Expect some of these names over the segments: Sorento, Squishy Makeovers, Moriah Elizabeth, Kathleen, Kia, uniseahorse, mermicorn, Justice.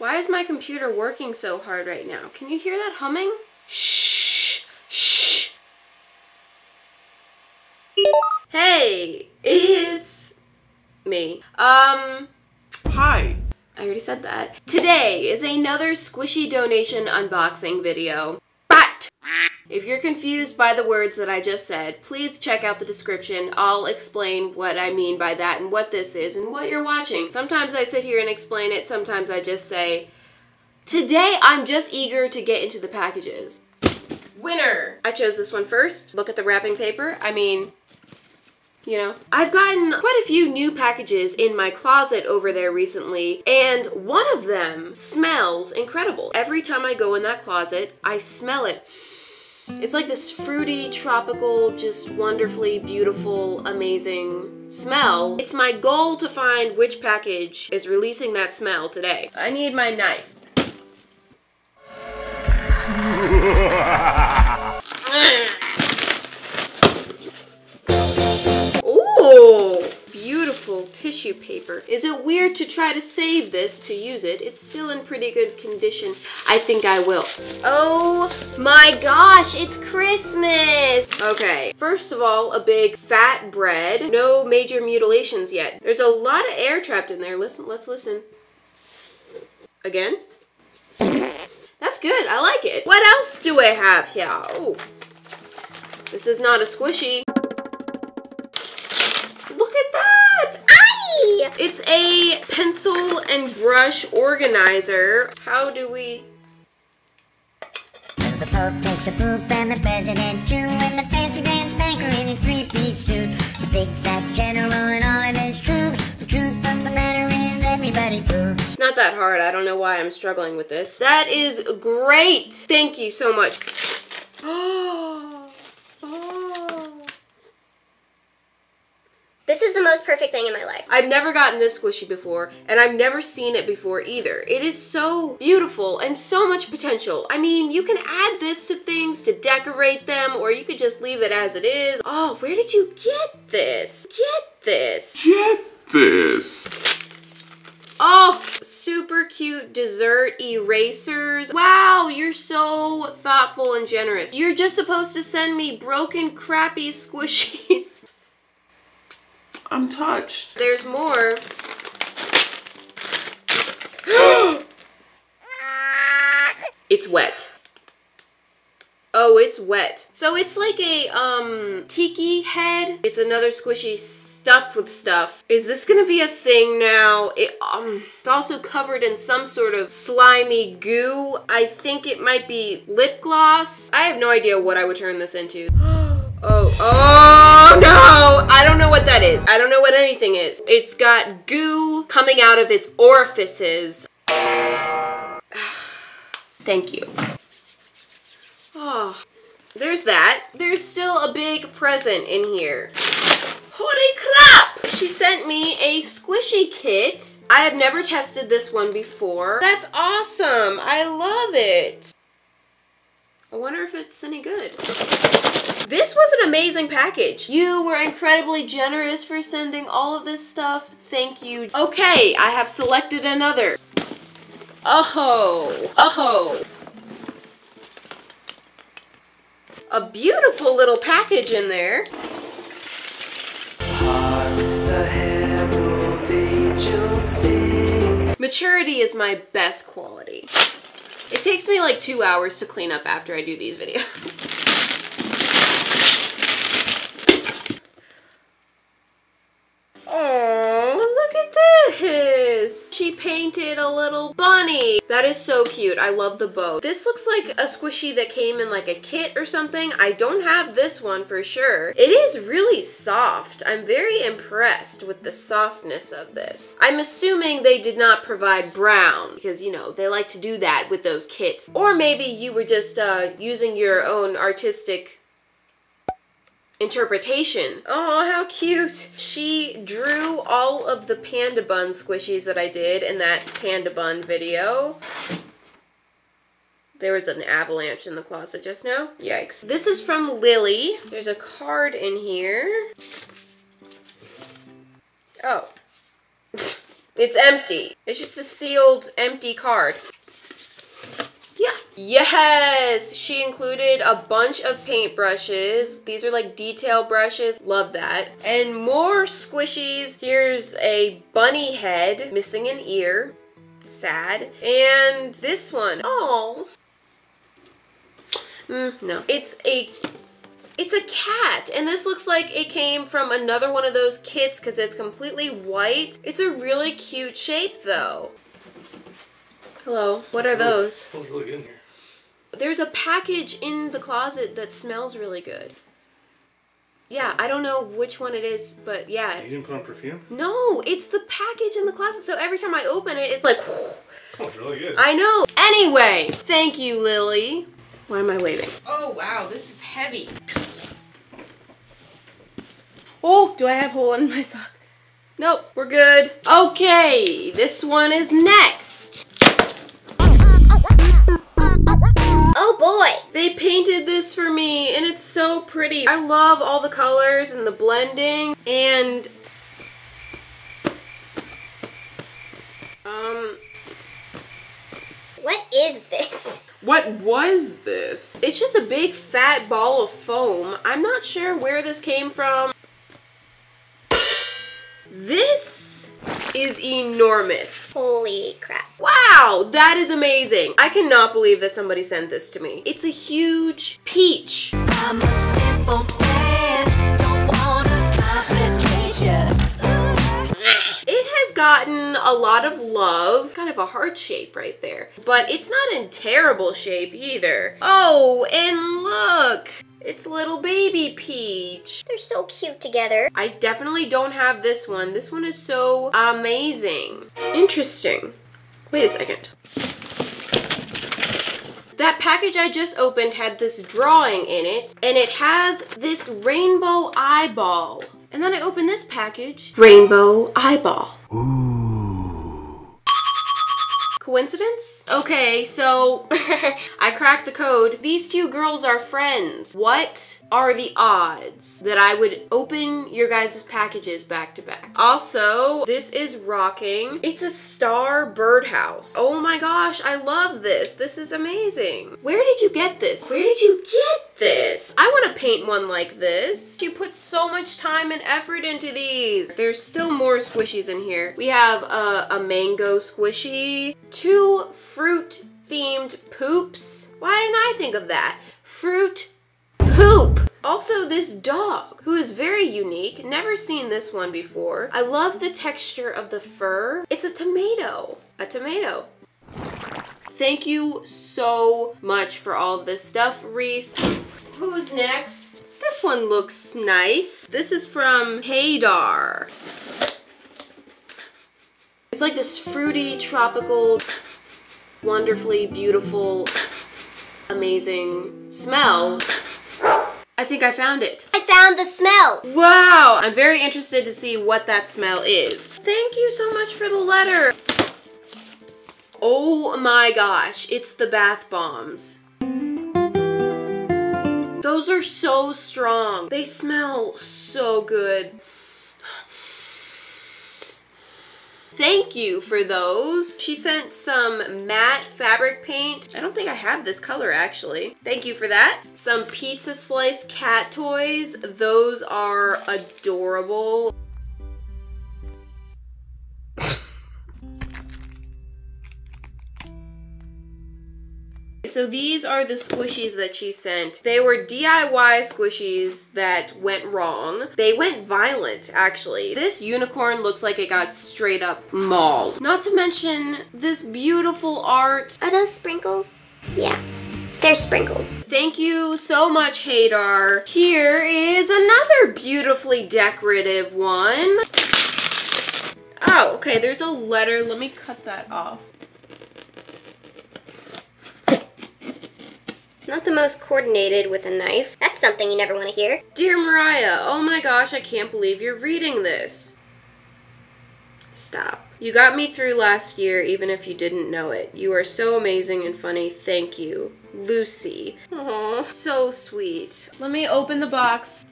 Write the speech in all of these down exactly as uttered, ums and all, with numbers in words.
Why is my computer working so hard right now? Can you hear that humming? Shh, shh. Hey, it's me. Um, hi. I already said that. Today is another squishy donation unboxing video. But if you're confused by the words that I just said, please check out the description. I'll explain what I mean by that and what this is and what you're watching. Sometimes I sit here and explain it. Sometimes I just say, today I'm just eager to get into the packages. Winner! I chose this one first. Look at the wrapping paper. I mean, you know, I've gotten quite a few new packages in my closet over there recently, and one of them smells incredible. Every time I go in that closet, I smell it. It's like this fruity, tropical, just wonderfully beautiful, amazing smell. It's my goal to find which package is releasing that smell today. I need my knife. Tissue paper. Is it weird to try to save this to use it? It's still in pretty good condition. I think I will. Oh my gosh, it's Christmas! Okay, first of all, a big fat bread. No major mutilations yet. There's a lot of air trapped in there. Listen, let's listen. Again? That's good, I like it. What else do I have here? Oh, this is not a squishy. It's a pencil and brush organizer. How do we? The Pope takes a poop and the President too, and the fancy pants banker in his three-piece suit, the big fat general and all of his troops. The truth of the matter is everybody poops. It's not that hard. I don't know why I'm struggling with this. That is great. Thank you so much. Oh. Oh. This is the most perfect thing in my life. I've never gotten this squishy before, and I've never seen it before either. It is so beautiful and so much potential. I mean, you can add this to things to decorate them, or you could just leave it as it is. Oh, where did you get this? Get this. Get this. Oh, super cute dessert erasers. Wow, you're so thoughtful and generous. You're just supposed to send me broken, crappy squishies. I'm touched. There's more. It's wet. Oh, it's wet. So it's like a um tiki head. It's another squishy stuffed with stuff. Is this gonna be a thing now? It um it's also covered in some sort of slimy goo. I think it might be lip gloss. I have no idea what I would turn this into. Oh, oh no! I don't know what that is. I don't know what anything is. It's got goo coming out of its orifices. Thank you. Oh, there's that. There's still a big present in here. Holy crap! She sent me a squishy kit. I have never tested this one before. That's awesome! I love it. I wonder if it's any good. This was an amazing package. You were incredibly generous for sending all of this stuff. Thank you. Okay, I have selected another. Oh, oh. A beautiful little package in there. Maturity is my best quality. It takes me like two hours to clean up after I do these videos. She painted a little bunny. That is so cute. I love the bow. This looks like a squishy that came in like a kit or something. I don't have this one for sure. It is really soft. I'm very impressed with the softness of this. I'm assuming they did not provide brown because, you know, they like to do that with those kits. Or maybe you were just uh, using your own artistic interpretation. Oh, how cute. She drew all of the panda bun squishies that I did in that panda bun video. There was an avalanche in the closet just now. Yikes. This is from Lily. There's a card in here. Oh. It's empty. It's just a sealed, empty card. Yeah. Yes! She included a bunch of paint brushes. These are like detail brushes. Love that. And more squishies. Here's a bunny head missing an ear. Sad. And this one. Oh. Mm, no. It's a... It's a cat, and this looks like it came from another one of those kits because it's completely white. It's a really cute shape, though. Hello, what are those? Smells really good in here. There's a package in the closet that smells really good. Yeah, I don't know which one it is, but yeah. You didn't put on perfume? No, it's the package in the closet, so every time I open it, it's like... It smells really good. I know. Anyway, thank you, Lily. Why am I waving? Oh, wow, this is heavy. Oh, do I have a hole in my sock? Nope, we're good. Okay, this one is next. Oh boy! They painted this for me and it's so pretty. I love all the colors and the blending and... Um... What is this? What was this? It's just a big fat ball of foam. I'm not sure where this came from. This is enormous. Holy crap. Wow, that is amazing. I cannot believe that somebody sent this to me. It's a huge peach. I'm a simple man, don't wanna complicate ya. It has gotten a lot of love. Kind of a heart shape right there. But it's not in terrible shape either. Oh, and look. It's little baby Peach. They're so cute together. I definitely don't have this one. This one is so amazing. Interesting. Wait a second. That package I just opened had this drawing in it, and it has this rainbow eyeball. And then I opened this package. Rainbow eyeball. Ooh. Coincidence? Okay, so I cracked the code. These two girls are friends. What are the odds that I would open your guys' packages back to back? Also, this is rocking. It's a star birdhouse. Oh my gosh, I love this. This is amazing. Where did you get this? Where did you get this? I want to paint one like this. You put so much time and effort into these. There's still more squishies in here. We have a, a mango squishy. Two fruit themed poops. Why didn't I think of that? Fruit poop. Also this dog, who is very unique. Never seen this one before. I love the texture of the fur. It's a tomato. A tomato. Thank you so much for all of this stuff, Reese. Who's next? This one looks nice. This is from Haydar. It's like this fruity, tropical, wonderfully beautiful, amazing smell. I think I found it. I found the smell. Wow, I'm very interested to see what that smell is. Thank you so much for the letter. Oh my gosh, it's the bath bombs. Those are so strong. They smell so good. Thank you for those. She sent some matte fabric paint. I don't think I have this color actually. Thank you for that. Some pizza slice cat toys. Those are adorable. So these are the squishies that she sent. They were D I Y squishies that went wrong. They went violent, actually. This unicorn looks like it got straight up mauled. Not to mention this beautiful art. Are those sprinkles? Yeah, they're sprinkles. Thank you so much, Haydar. Here is another beautifully decorative one. Oh, okay, there's a letter. Let me cut that off. Not the most coordinated with a knife. That's something you never want to hear. Dear Moriah, oh my gosh, I can't believe you're reading this. Stop. You got me through last year, even if you didn't know it. You are so amazing and funny. Thank you. Lucy. Aww, so sweet. Let me open the box.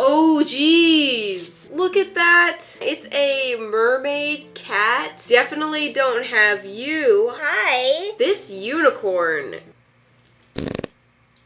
Oh geez, look at that. It's a mermaid cat. Definitely don't have you. Hi. This unicorn.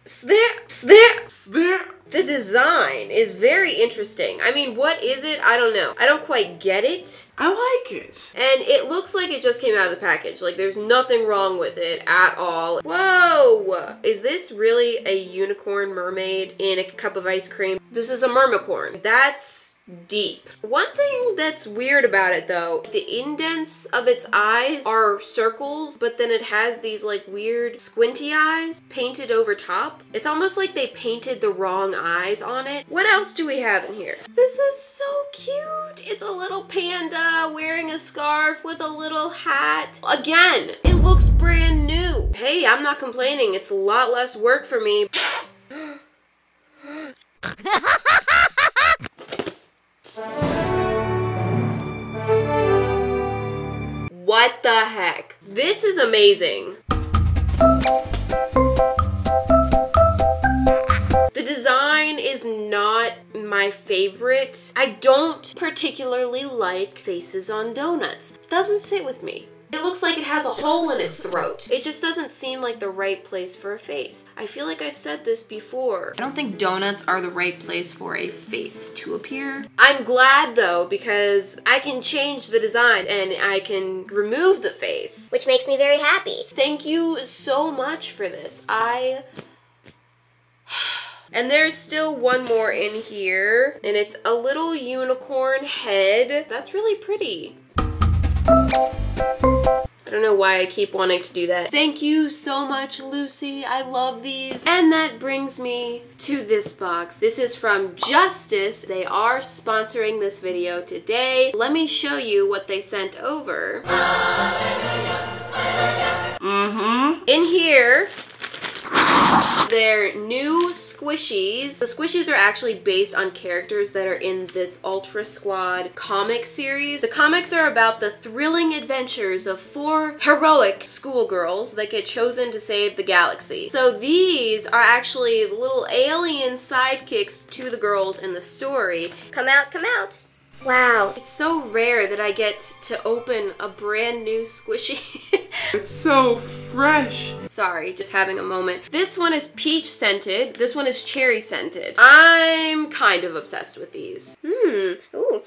Snip, snip, snip. The design is very interesting. I mean, what is it? I don't know. I don't quite get it. I like it. And it looks like it just came out of the package. Like, there's nothing wrong with it at all. Whoa! Is this really a unicorn mermaid in a cup of ice cream? This is a mermicorn. That's deep. One thing that's weird about it though, the indents of its eyes are circles, but then it has these like weird squinty eyes painted over top. It's almost like they painted the wrong eyes on it. What else do we have in here? This is so cute. It's a little panda wearing a scarf with a little hat. Again, it looks brand new. Hey, I'm not complaining. It's a lot less work for me. What the heck? This is amazing. The design is not my favorite. I don't particularly like faces on donuts. It doesn't sit with me. It looks like it has a hole in its throat. It just doesn't seem like the right place for a face. I feel like I've said this before. I don't think donuts are the right place for a face to appear. I'm glad though, because I can change the design and I can remove the face. Which makes me very happy. Thank you so much for this. I... And there's still one more in here, and it's a little unicorn head. That's really pretty. I don't know why I keep wanting to do that. Thank you so much, Lucy. I love these. And that brings me to this box. This is from Justice. They are sponsoring this video today. Let me show you what they sent over. Mm-hmm. In here, they're new squishies. The squishies are actually based on characters that are in this Ultra Squad comic series. The comics are about the thrilling adventures of four heroic schoolgirls that get chosen to save the galaxy. So these are actually little alien sidekicks to the girls in the story. Come out, come out. Wow. It's so rare that I get to open a brand new squishy. It's so fresh. Sorry, just having a moment. This one is peach scented. This one is cherry scented. I'm kind of obsessed with these. Hmm. Ooh.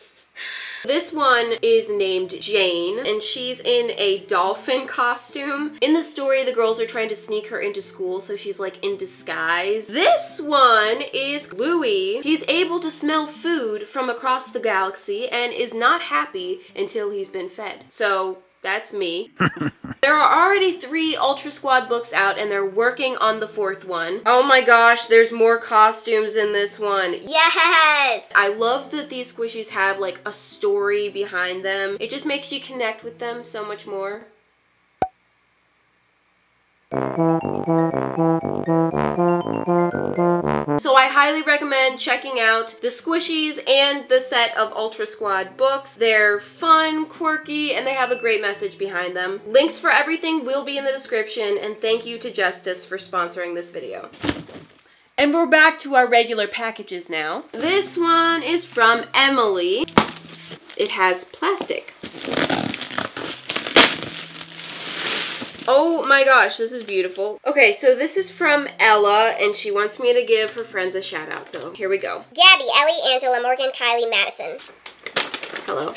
This one is named Jane, and she's in a dolphin costume. In the story, the girls are trying to sneak her into school, so she's like in disguise. This one is Louie. He's able to smell food from across the galaxy and is not happy until he's been fed. So that's me. There are already three Ultra Squad books out, and they're working on the fourth one. Oh my gosh, there's more costumes in this one. Yes! I love that these squishies have like a story behind them. It just makes you connect with them so much more. So I highly recommend checking out the squishies and the set of Ultra Squad books. They're fun, quirky, and they have a great message behind them. Links for everything will be in the description, and thank you to Justice for sponsoring this video. And we're back to our regular packages now. This one is from Emily. It has plastic. Oh my gosh, this is beautiful. Okay, so this is from Ella, and she wants me to give her friends a shout out, so here we go. Gabby, Ellie, Angela, Morgan, Kylie, Madison. Hello.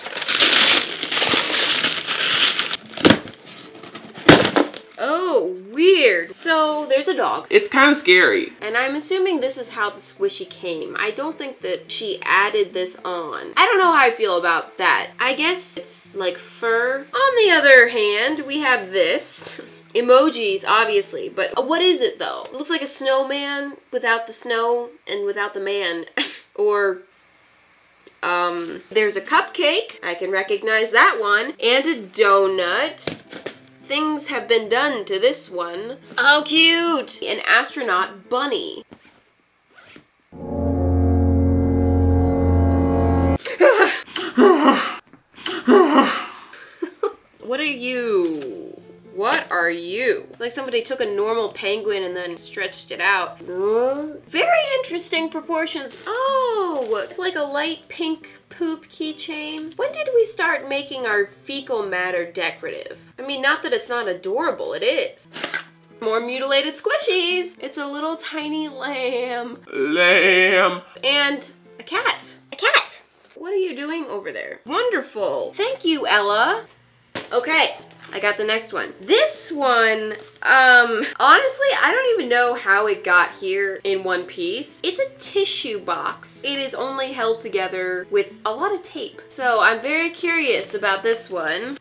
Oh, weird. So there's a dog. It's kind of scary. And I'm assuming this is how the squishy came. I don't think that she added this on. I don't know how I feel about that. I guess it's like fur. On the other hand, we have this. Emojis, obviously, but what is it though? It looks like a snowman without the snow and without the man. Or... Um... There's a cupcake. I can recognize that one. And a donut. Things have been done to this one. How cute! An astronaut bunny. What are you? What are you? It's like somebody took a normal penguin and then stretched it out. Very interesting proportions. Oh, it's like a light pink poop keychain. When did we start making our fecal matter decorative? I mean, not that it's not adorable, it is. More mutilated squishies. It's a little tiny lamb. Lamb. And a cat. A cat. What are you doing over there? Wonderful. Thank you, Ella. Okay, I got the next one. This one, um, honestly, I don't even know how it got here in one piece. It's a tissue box. It is only held together with a lot of tape. So I'm very curious about this one.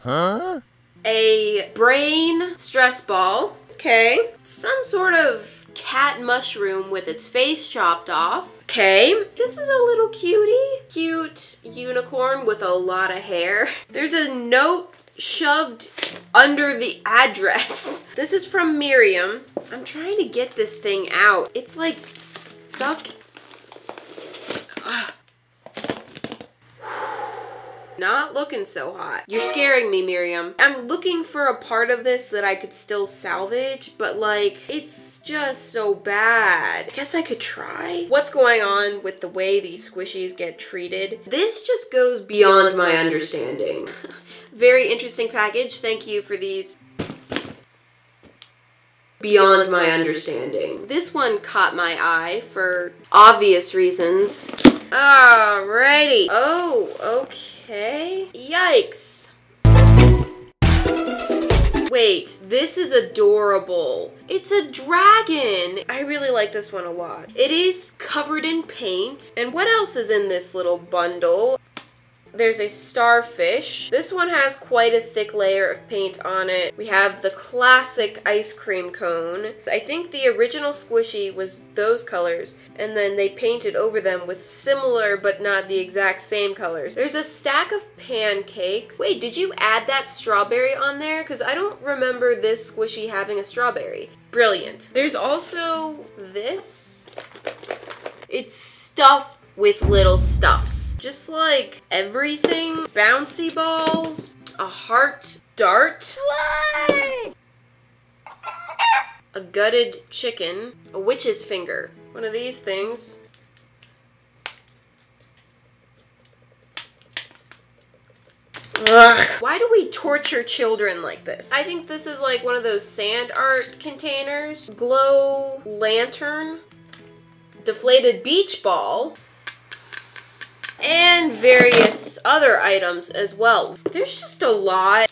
Huh? A brain stress ball. Okay. Some sort of cat mushroom with its face chopped off. Okay. This is a little cutie. Cute unicorn with a lot of hair. There's a note shoved under the address. This is from Miriam. I'm trying to get this thing out. It's like stuck. Ugh. Not looking so hot. You're scaring me, Miriam. I'm looking for a part of this that I could still salvage, but like, it's just so bad. I guess I could try. What's going on with the way these squishies get treated? This just goes beyond my understanding. Very interesting package. Thank you for these. Beyond my understanding. This one caught my eye for obvious reasons. Alrighty. Oh, okay. Okay. Yikes. Wait, this is adorable. It's a dragon. I really like this one a lot. It is covered in paint. And what else is in this little bundle? There's a starfish. This one has quite a thick layer of paint on it. We have the classic ice cream cone. I think the original squishy was those colors, and then they painted over them with similar but not the exact same colors. There's a stack of pancakes. Wait, did you add that strawberry on there? Because I don't remember this squishy having a strawberry. Brilliant. There's also this. It's stuffed with little stuffs. Just like everything. Bouncy balls, a heart dart, a gutted chicken, a witch's finger, one of these things, ugh. Why do we torture children like this? I think this is like one of those sand art containers, glow lantern, deflated beach ball, and various other items as well. There's just a lot.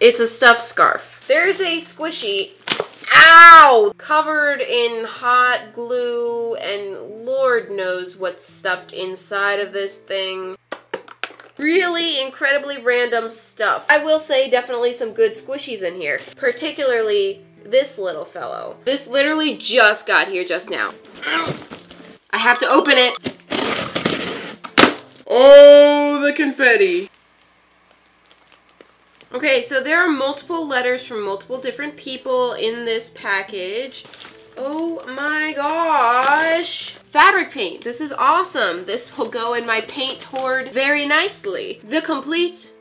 It's a stuffed scarf. There's a squishy, ow, covered in hot glue and Lord knows what's stuffed inside of this thing. Really incredibly random stuff. I will say definitely some good squishies in here, particularly this little fellow. This literally just got here just now. Ow. I have to open it. Oh, the confetti. Okay, so there are multiple letters from multiple different people in this package. Oh my gosh. Fabric paint. This is awesome. This will go in my paint hoard very nicely. The complete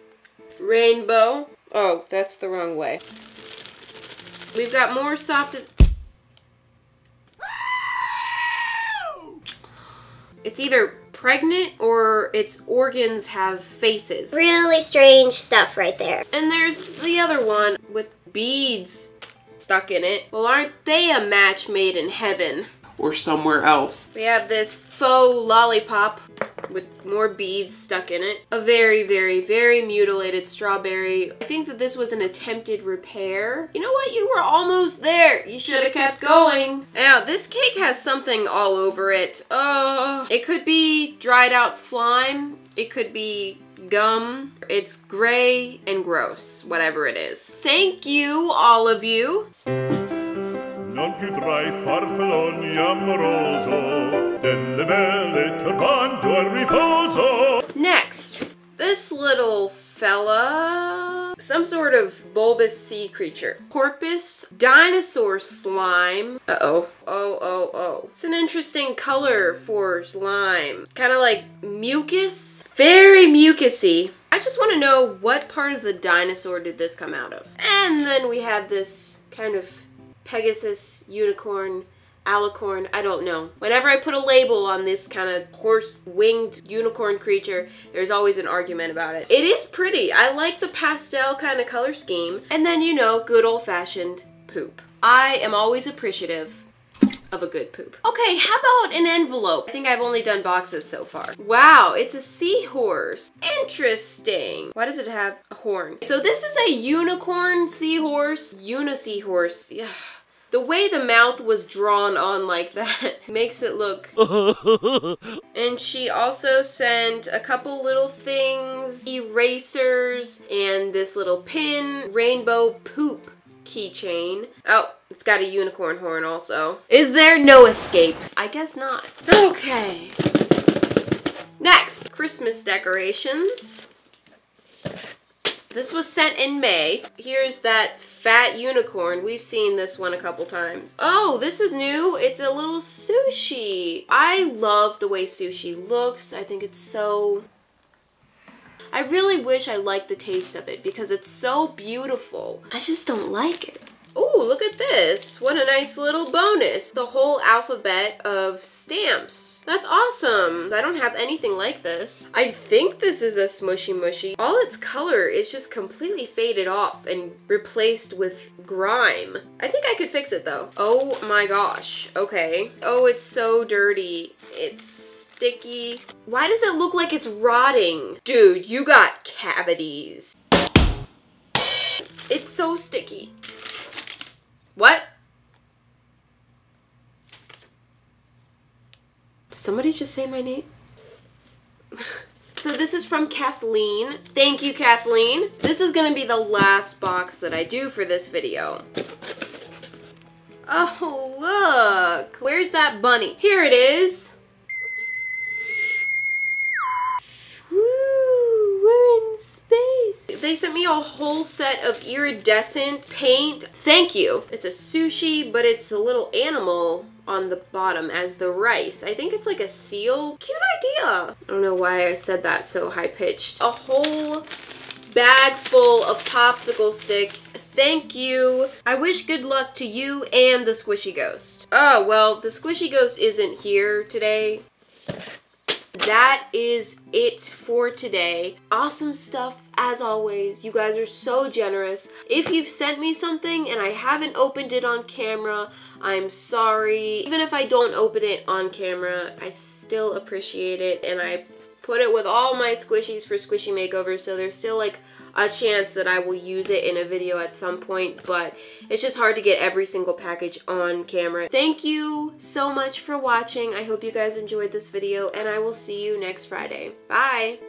rainbow. Oh, that's the wrong way. We've got more soft... It's either pregnant or its organs have faces. Really strange stuff right there. And there's the other one with beads stuck in it. Well, aren't they a match made in heaven? Or somewhere else. We have this faux lollipop with more beads stuck in it. A very, very, very mutilated strawberry. I think that this was an attempted repair. You know what? You were almost there. You should have kept going. Now, this cake has something all over it. Oh, it could be dried out slime. It could be gum. It's gray and gross, whatever it is. Thank you, all of you. Non più tra I farfalloni amoroso, delle belle turbando al riposo. Next, this little fella, some sort of bulbous sea creature. Porpoise, dinosaur slime. Uh-oh. Oh, oh, oh. It's an interesting color for slime. Kind of like mucus. Very mucusy. I just want to know, what part of the dinosaur did this come out of? And then we have this kind of Pegasus, unicorn, alicorn, I don't know. Whenever I put a label on this kind of horse-winged unicorn creature, there's always an argument about it. It is pretty. I like the pastel kind of color scheme. And then, you know, good old-fashioned poop. I am always appreciative of a good poop. Okay, how about an envelope? I think I've only done boxes so far. Wow, it's a seahorse. Interesting. Why does it have a horn? So this is a unicorn seahorse, uniseahorse. Yeah. The way the mouth was drawn on like that makes it look. And she also sent a couple little things, erasers, and this little pin, rainbow poop keychain. Oh, it's got a unicorn horn also. Is there no escape? I guess not. Okay. Next, Christmas decorations. This was sent in May. Here's that fat unicorn. We've seen this one a couple times. Oh, this is new. It's a little sushi. I love the way sushi looks. I think it's so... I really wish I liked the taste of it because it's so beautiful. I just don't like it. Oh, look at this. What a nice little bonus. The whole alphabet of stamps. That's awesome. I don't have anything like this. I think this is a smushy mushy. All its color is just completely faded off and replaced with grime. I think I could fix it though. Oh my gosh. Okay. Oh, it's so dirty. It's... sticky. Why does it look like it's rotting? Dude, you got cavities. It's so sticky. What? Did somebody just say my name? So this is from Kathleen. Thank you, Kathleen. This is gonna be the last box that I do for this video. Oh, look. Where's that bunny? Here it is. They sent me a whole set of iridescent paint. Thank you. It's a sushi, but it's a little animal on the bottom as the rice. I think it's like a seal. Cute idea. I don't know why I said that so high-pitched. A whole bag full of popsicle sticks. Thank you. I wish good luck to you and the squishy ghost. Oh, well, the squishy ghost isn't here today. That is it for today. Awesome stuff as always. You guys are so generous. If you've sent me something and I haven't opened it on camera, I'm sorry. Even if I don't open it on camera, I still appreciate it, and I put it with all my squishies for squishy makeovers, so there's still like a chance that I will use it in a video at some point, but it's just hard to get every single package on camera. Thank you so much for watching. I hope you guys enjoyed this video, and I will see you next Friday. Bye!